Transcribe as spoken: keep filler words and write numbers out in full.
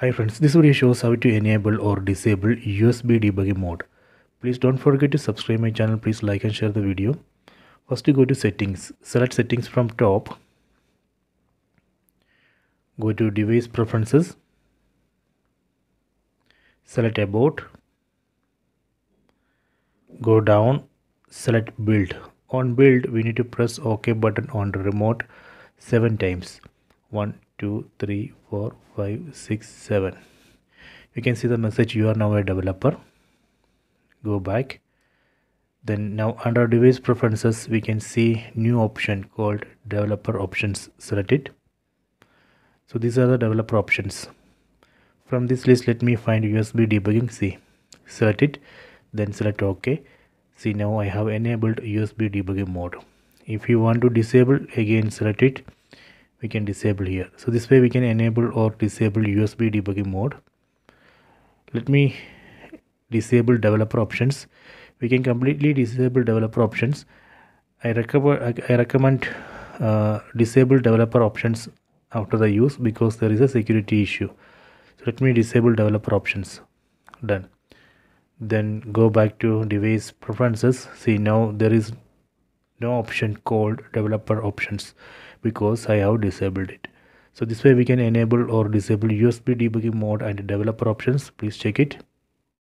Hi friends, this video shows how to enable or disable U S B debugging mode. Please don't forget to subscribe my channel. Please like and share the video. First go to settings. Select settings from top. Go to device preferences. Select about. Go down. Select build. On build we need to press OK button on the remote seven times. one two three four five six seven. You can see the message, you are now a developer. Go back. Then now under device preferences we can see new option called developer options. Select it. So these are the developer options. From this list let me find U S B debugging. See, select it, then select OK. See, now I have enabled U S B debugging mode. If you want to disable, again select it. We can disable here. So this way we can enable or disable U S B debugging mode. Let me disable developer options. We can completely disable developer options. I recommend I recommend uh, disable developer options after the use because there is a security issue. So let me disable developer options. Done. Then go back to device preferences. See, now there is no option called developer options because I have disabled it. So this way we can enable or disable U S B debugging mode and developer options. Please check it.